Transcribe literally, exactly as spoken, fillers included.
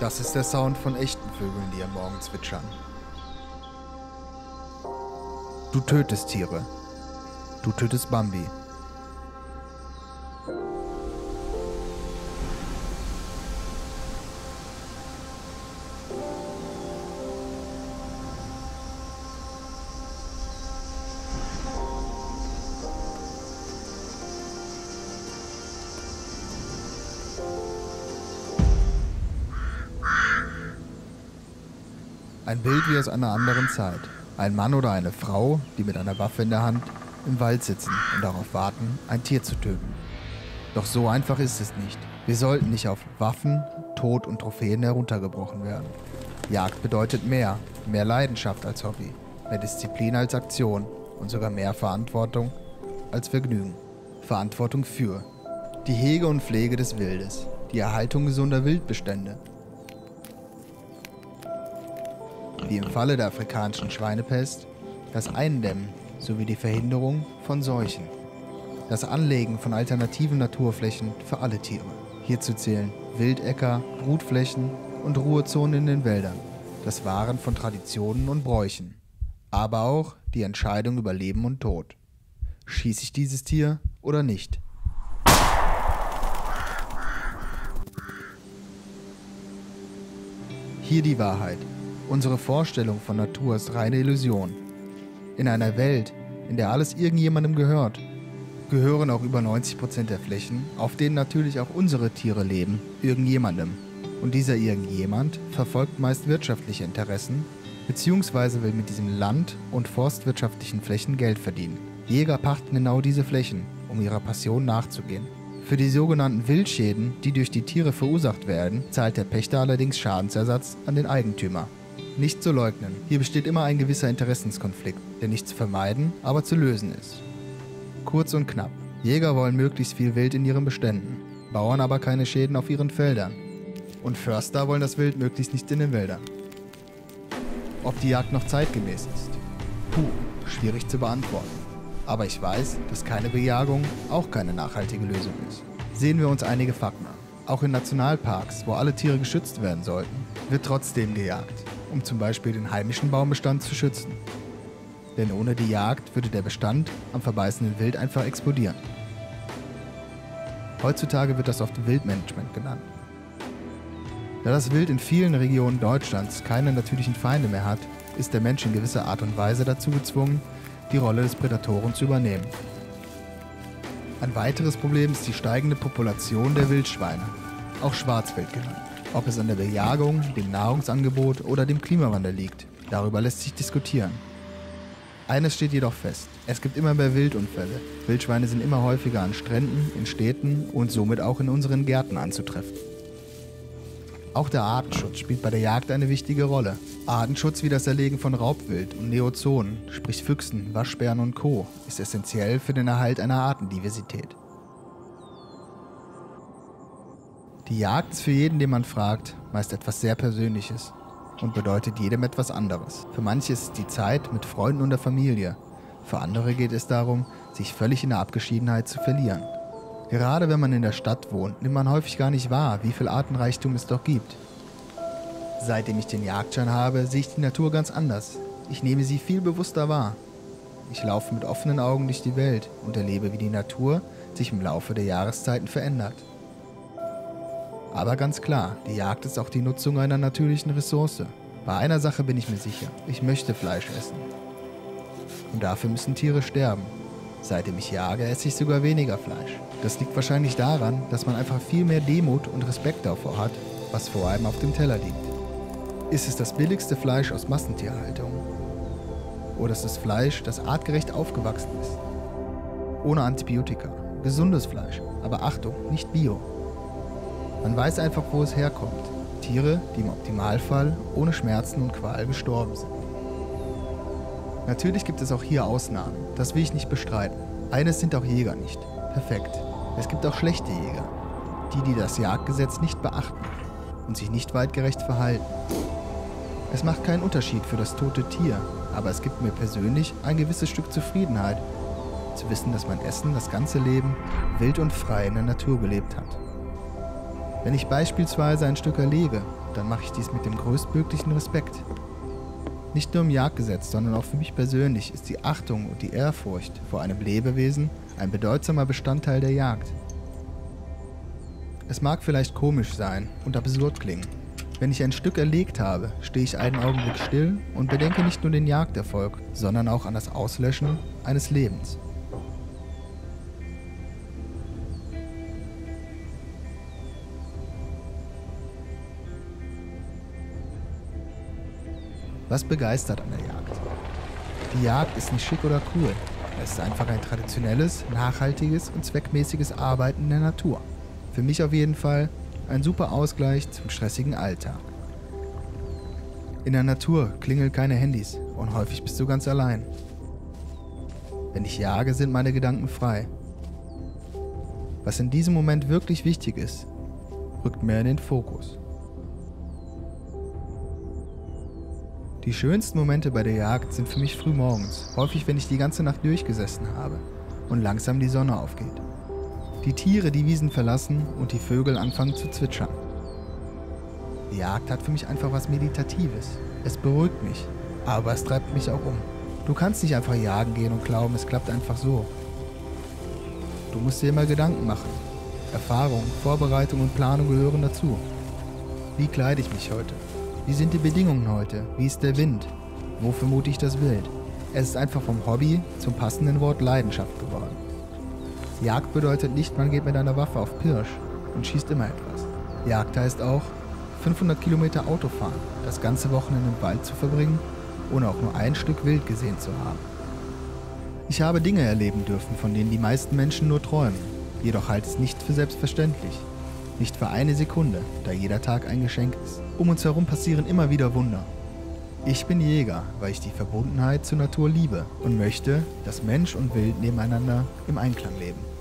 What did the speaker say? Das ist der Sound von echten Vögeln, die am Morgen zwitschern. Du tötest Tiere. Du tötest Bambi. Ein Bild wie aus einer anderen Zeit. Ein Mann oder eine Frau, die mit einer Waffe in der Hand im Wald sitzen und darauf warten, ein Tier zu töten. Doch so einfach ist es nicht. Wir sollten nicht auf Waffen, Tod und Trophäen heruntergebrochen werden. Jagd bedeutet mehr, mehr Leidenschaft als Hobby, mehr Disziplin als Aktion und sogar mehr Verantwortung als Vergnügen. Verantwortung für die Hege und Pflege des Wildes, die Erhaltung gesunder Wildbestände, wie im Falle der afrikanischen Schweinepest, das Eindämmen sowie die Verhinderung von Seuchen, das Anlegen von alternativen Naturflächen für alle Tiere. Hierzu zählen Wildäcker, Brutflächen und Ruhezonen in den Wäldern, das Wahren von Traditionen und Bräuchen, aber auch die Entscheidung über Leben und Tod. Schieße ich dieses Tier oder nicht? Hier die Wahrheit. Unsere Vorstellung von Natur ist reine Illusion. In einer Welt, in der alles irgendjemandem gehört, gehören auch über neunzig Prozent der Flächen, auf denen natürlich auch unsere Tiere leben, irgendjemandem. Und dieser irgendjemand verfolgt meist wirtschaftliche Interessen, beziehungsweise will mit diesen land- und forstwirtschaftlichen Flächen Geld verdienen. Jäger pachten genau diese Flächen, um ihrer Passion nachzugehen. Für die sogenannten Wildschäden, die durch die Tiere verursacht werden, zahlt der Pächter allerdings Schadensersatz an den Eigentümer. Nicht zu leugnen. Hier besteht immer ein gewisser Interessenskonflikt, der nicht zu vermeiden, aber zu lösen ist. Kurz und knapp. Jäger wollen möglichst viel Wild in ihren Beständen, Bauern aber keine Schäden auf ihren Feldern. Und Förster wollen das Wild möglichst nicht in den Wäldern. Ob die Jagd noch zeitgemäß ist? Puh, schwierig zu beantworten. Aber ich weiß, dass keine Bejagung auch keine nachhaltige Lösung ist. Sehen wir uns einige Fakten an. Auch in Nationalparks, wo alle Tiere geschützt werden sollten, wird trotzdem gejagt, um zum Beispiel den heimischen Baumbestand zu schützen. Denn ohne die Jagd würde der Bestand am verbeißenden Wild einfach explodieren. Heutzutage wird das oft Wildmanagement genannt. Da das Wild in vielen Regionen Deutschlands keine natürlichen Feinde mehr hat, ist der Mensch in gewisser Art und Weise dazu gezwungen, die Rolle des Prädatoren zu übernehmen. Ein weiteres Problem ist die steigende Population der Wildschweine, auch Schwarzwild genannt. Ob es an der Bejagung, dem Nahrungsangebot oder dem Klimawandel liegt, darüber lässt sich diskutieren. Eines steht jedoch fest, es gibt immer mehr Wildunfälle. Wildschweine sind immer häufiger an Stränden, in Städten und somit auch in unseren Gärten anzutreffen. Auch der Artenschutz spielt bei der Jagd eine wichtige Rolle. Artenschutz wie das Erlegen von Raubwild und Neozonen, sprich Füchsen, Waschbären und Co., ist essentiell für den Erhalt einer Artendiversität. Die Jagd ist für jeden, den man fragt, meist etwas sehr Persönliches und bedeutet jedem etwas anderes. Für manche ist es die Zeit mit Freunden und der Familie. Für andere geht es darum, sich völlig in der Abgeschiedenheit zu verlieren. Gerade wenn man in der Stadt wohnt, nimmt man häufig gar nicht wahr, wie viel Artenreichtum es doch gibt. Seitdem ich den Jagdschein habe, sehe ich die Natur ganz anders. Ich nehme sie viel bewusster wahr. Ich laufe mit offenen Augen durch die Welt und erlebe, wie die Natur sich im Laufe der Jahreszeiten verändert. Aber ganz klar, die Jagd ist auch die Nutzung einer natürlichen Ressource. Bei einer Sache bin ich mir sicher, ich möchte Fleisch essen. Und dafür müssen Tiere sterben. Seitdem ich jage, esse ich sogar weniger Fleisch. Das liegt wahrscheinlich daran, dass man einfach viel mehr Demut und Respekt davor hat, was vor allem auf dem Teller liegt. Ist es das billigste Fleisch aus Massentierhaltung? Oder ist es Fleisch, das artgerecht aufgewachsen ist? Ohne Antibiotika, gesundes Fleisch, aber Achtung, nicht bio. Man weiß einfach, wo es herkommt. Tiere, die im Optimalfall ohne Schmerzen und Qual gestorben sind. Natürlich gibt es auch hier Ausnahmen, das will ich nicht bestreiten. Eines sind auch Jäger nicht. Perfekt. Es gibt auch schlechte Jäger. Die, die das Jagdgesetz nicht beachten und sich nicht weitgerecht verhalten. Es macht keinen Unterschied für das tote Tier, aber es gibt mir persönlich ein gewisses Stück Zufriedenheit, zu wissen, dass mein Essen das ganze Leben wild und frei in der Natur gelebt hat. Wenn ich beispielsweise ein Stück erlege, dann mache ich dies mit dem größtmöglichen Respekt. Nicht nur im Jagdgesetz, sondern auch für mich persönlich ist die Achtung und die Ehrfurcht vor einem Lebewesen ein bedeutsamer Bestandteil der Jagd. Es mag vielleicht komisch sein und absurd klingen. Wenn ich ein Stück erlegt habe, stehe ich einen Augenblick still und bedenke nicht nur den Jagderfolg, sondern auch an das Auslöschen eines Lebens. Was begeistert an der Jagd? Die Jagd ist nicht schick oder cool. Es ist einfach ein traditionelles, nachhaltiges und zweckmäßiges Arbeiten in der Natur. Für mich auf jeden Fall ein super Ausgleich zum stressigen Alltag. In der Natur klingeln keine Handys und häufig bist du ganz allein. Wenn ich jage, sind meine Gedanken frei. Was in diesem Moment wirklich wichtig ist, rückt mehr in den Fokus. Die schönsten Momente bei der Jagd sind für mich frühmorgens, häufig wenn ich die ganze Nacht durchgesessen habe und langsam die Sonne aufgeht. Die Tiere die Wiesen verlassen und die Vögel anfangen zu zwitschern. Die Jagd hat für mich einfach was Meditatives. Es beruhigt mich, aber es treibt mich auch um. Du kannst nicht einfach jagen gehen und glauben, es klappt einfach so. Du musst dir immer Gedanken machen. Erfahrung, Vorbereitung und Planung gehören dazu. Wie kleide ich mich heute? Wie sind die Bedingungen heute? Wie ist der Wind? Wo vermute ich das Wild? Es ist einfach vom Hobby zum passenden Wort Leidenschaft geworden. Jagd bedeutet nicht, man geht mit einer Waffe auf Pirsch und schießt immer etwas. Jagd heißt auch, fünfhundert Kilometer Auto fahren, das ganze Wochenende im Wald zu verbringen, ohne auch nur ein Stück Wild gesehen zu haben. Ich habe Dinge erleben dürfen, von denen die meisten Menschen nur träumen. Jedoch halte ich es nicht für selbstverständlich. Nicht für eine Sekunde, da jeder Tag ein Geschenk ist. Um uns herum passieren immer wieder Wunder. Ich bin Jäger, weil ich die Verbundenheit zur Natur liebe und möchte, dass Mensch und Wild nebeneinander im Einklang leben.